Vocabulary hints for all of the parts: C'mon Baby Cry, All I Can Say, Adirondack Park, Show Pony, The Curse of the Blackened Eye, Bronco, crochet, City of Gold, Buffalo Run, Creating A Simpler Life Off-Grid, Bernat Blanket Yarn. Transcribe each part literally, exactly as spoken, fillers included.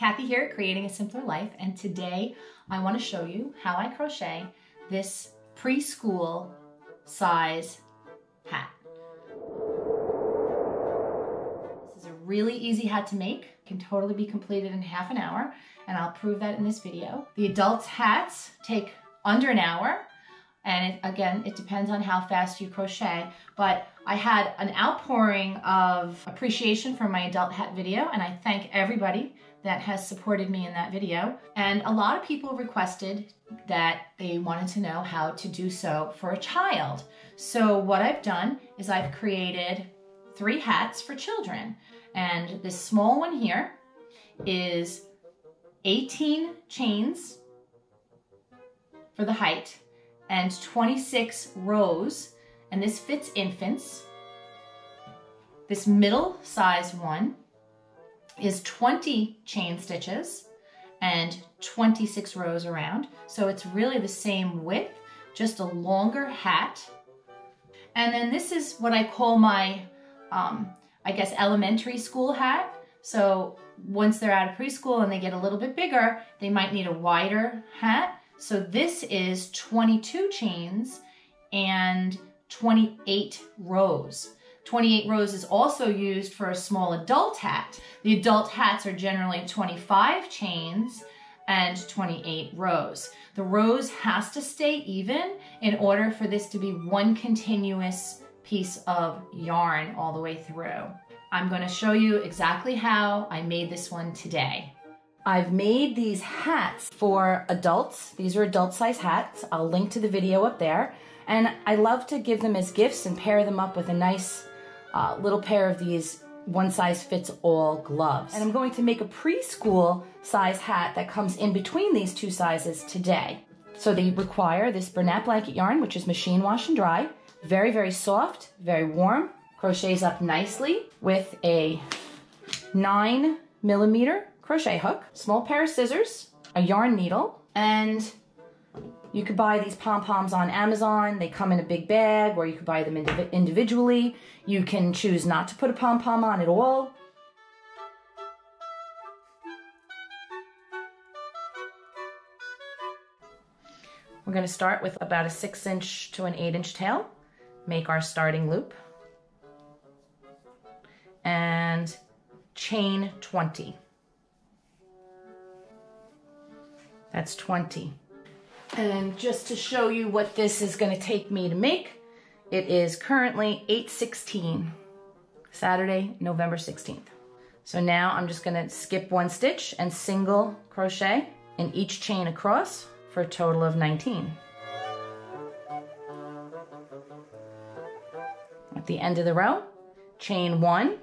Kathy here at Creating a Simpler Life, and today I want to show you how I crochet this preschool size hat. This is a really easy hat to make. It can totally be completed in half an hour, and I'll prove that in this video. The adults' hats take under an hour, and it, again, it depends on how fast you crochet, but I had an outpouring of appreciation for my adult hat video, and I thank everybody that has supported me in that video. And a lot of people requested that they wanted to know how to do so for a child. So what I've done is I've created three hats for children. And this small one here is eighteen chains for the height and twenty-six rows. And this fits infants. This middle size one is twenty chain stitches and twenty-six rows around. So it's really the same width, just a longer hat. And then this is what I call my, um, I guess, elementary school hat. So once they're out of preschool and they get a little bit bigger, they might need a wider hat. So this is twenty-two chains and twenty-eight rows. twenty-eight rows is also used for a small adult hat. The adult hats are generally twenty-five chains and twenty-eight rows. The rows has to stay even in order for this to be one continuous piece of yarn all the way through. I'm going to show you exactly how I made this one today. I've made these hats for adults. These are adult size hats. I'll link to the video up there. And I love to give them as gifts and pair them up with a nice uh, little pair of these one-size-fits-all gloves. And I'm going to make a preschool size hat that comes in between these two sizes today. So they require this Bernat Blanket yarn, which is machine wash and dry. Very, very soft, very warm. Crochets up nicely with a nine millimeter crochet hook, small pair of scissors, a yarn needle, and you could buy these pom-poms on Amazon. They come in a big bag, or you could buy them indiv individually. You can choose not to put a pom-pom on at all. We're going to start with about a six inch to an eight inch tail. Make our starting loop. And chain twenty. That's twenty. And just to show you what this is going to take me to make, it is currently eight sixteen, Saturday, November sixteenth. So now I'm just going to skip one stitch and single crochet in each chain across for a total of nineteen. At the end of the row, chain one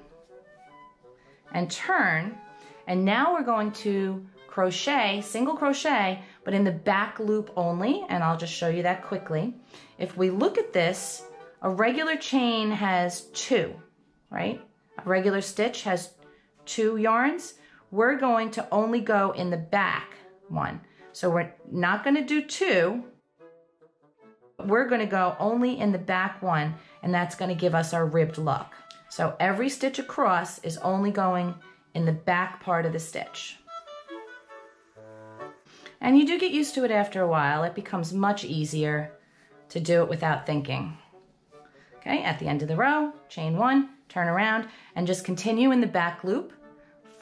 and turn. And now we're going to crochet, single crochet, but in the back loop only, and I'll just show you that quickly. If we look at this, a regular chain has two, right? A regular stitch has two yarns. We're going to only go in the back one. So we're not going to do two. We're going to go only in the back one, and that's going to give us our ribbed look. So every stitch across is only going in the back part of the stitch. And you do get used to it after a while. It becomes much easier to do it without thinking. Okay, at the end of the row, chain one, turn around, and just continue in the back loop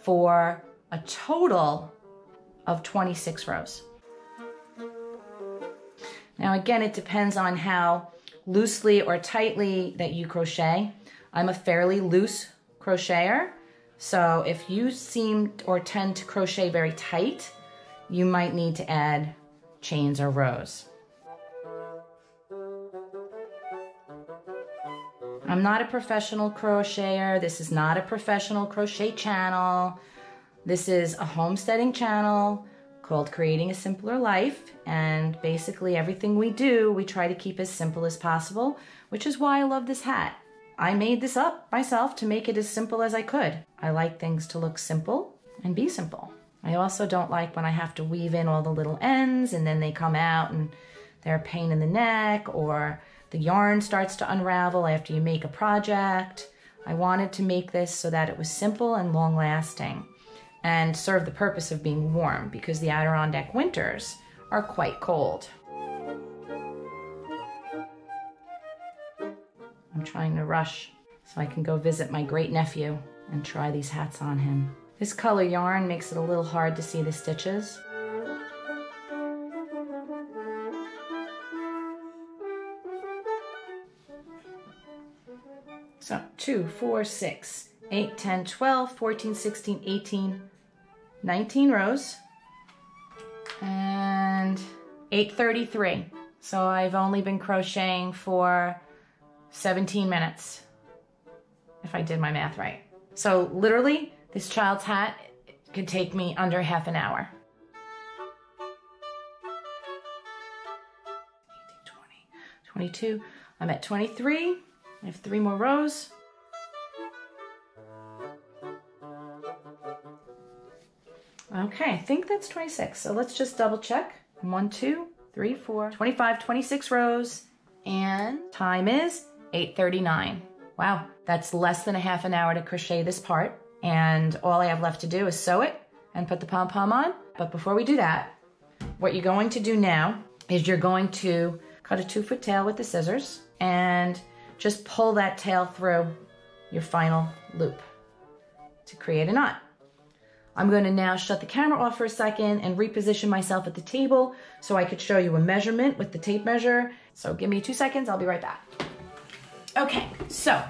for a total of twenty-six rows. Now again, it depends on how loosely or tightly that you crochet. I'm a fairly loose crocheter, so if you seem or tend to crochet very tight, you might need to add chains or rows. I'm not a professional crocheter. This is not a professional crochet channel. This is a homesteading channel called Creating a Simpler Life, and basically everything we do, we try to keep as simple as possible, which is why I love this hat. I made this up myself to make it as simple as I could. I like things to look simple and be simple. I also don't like when I have to weave in all the little ends and then they come out and they're a pain in the neck, or the yarn starts to unravel after you make a project. I wanted to make this so that it was simple and long lasting. and serve the purpose of being warm because the Adirondack winters are quite cold. I'm trying to rush so I can go visit my great nephew and try these hats on him. This color yarn makes it a little hard to see the stitches. So two, four, six, eight, ten, twelve, fourteen, sixteen, eighteen, nineteen rows and eight thirty-three. So I've only been crocheting for seventeen minutes, if I did my math right. So literally, this child's hat could take me under half an hour. eighteen, twenty, twenty-two, I'm at twenty-three. I have three more rows. Okay, I think that's twenty-six. So let's just double check. one, two, three, four, twenty-five, twenty-six rows, and time is eight thirty-nine. Wow, that's less than a half an hour to crochet this part, and all I have left to do is sew it and put the pom-pom on. But before we do that, what you're going to do now is you're going to cut a two-foot tail with the scissors and just pull that tail through your final loop to create a knot. I'm going to now shut the camera off for a second and reposition myself at the table so I could show you a measurement with the tape measure. So give me two seconds, I'll be right back. Okay, so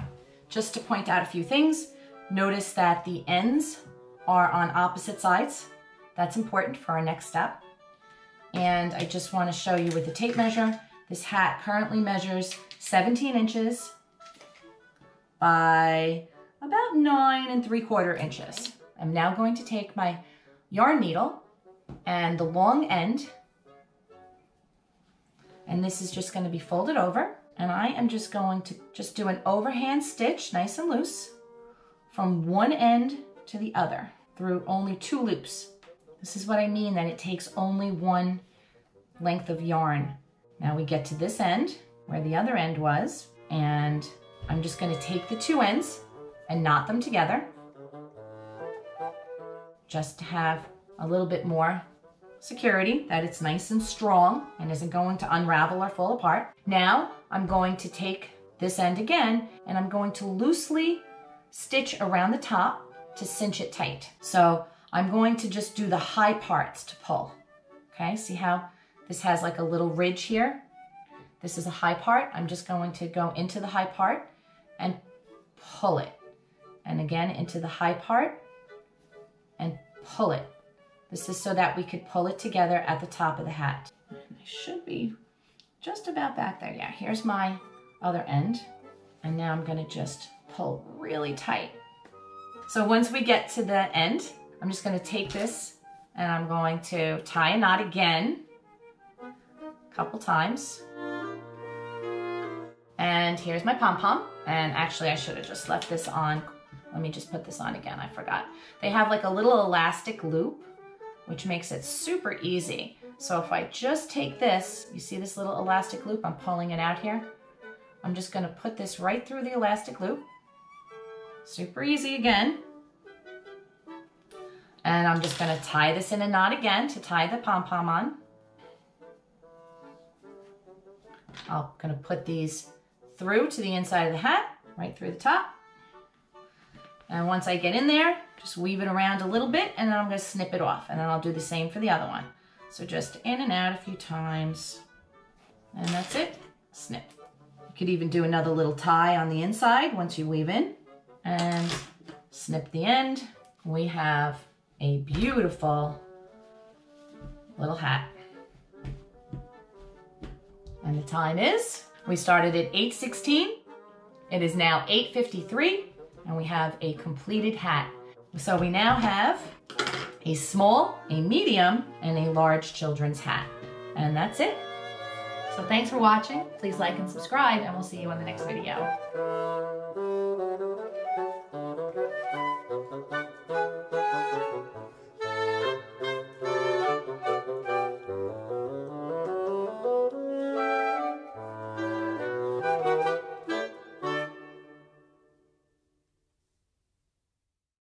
just to point out a few things, notice that the ends are on opposite sides. That's important for our next step. And I just want to show you with the tape measure, this hat currently measures seventeen inches by about nine and three quarter inches. I'm now going to take my yarn needle and the long end, and this is just going to be folded over, and I am just going to just do an overhand stitch, nice and loose, from one end to the other through only two loops. This is what I mean that it takes only one length of yarn. Now we get to this end where the other end was, and I'm just going to take the two ends and knot them together just to have a little bit more security that it's nice and strong and isn't going to unravel or fall apart. Now I'm going to take this end again and I'm going to loosely stitch around the top to cinch it tight. So I'm going to just do the high parts to pull. Okay, see how this has like a little ridge here? This is a high part. I'm just going to go into the high part and pull it. And again, into the high part and pull it. This is so that we could pull it together at the top of the hat. And I should be just about back there. Yeah, here's my other end. And now I'm gonna just pull really tight. So once we get to the end, I'm just gonna take this and I'm going to tie a knot again a couple times. And here's my pom-pom. And actually I should have just left this on. Let me just put this on again, I forgot. They have like a little elastic loop, which makes it super easy. So if I just take this, you see this little elastic loop, I'm pulling it out here. I'm just gonna put this right through the elastic loop. Super easy again. And I'm just gonna tie this in a knot again to tie the pom-pom on. I'm gonna put these through to the inside of the hat, right through the top. And once I get in there, just weave it around a little bit and then I'm gonna snip it off, and then I'll do the same for the other one. So just in and out a few times, and that's it, snip. You could even do another little tie on the inside once you weave in and snip the end. We have a beautiful little hat. And the time is, we started at eight sixteen, it is now eight fifty-three. And we have a completed hat. So we now have a small, a medium, and a large children's hat. And that's it. So thanks for watching. Please like and subscribe, and we'll see you in the next video.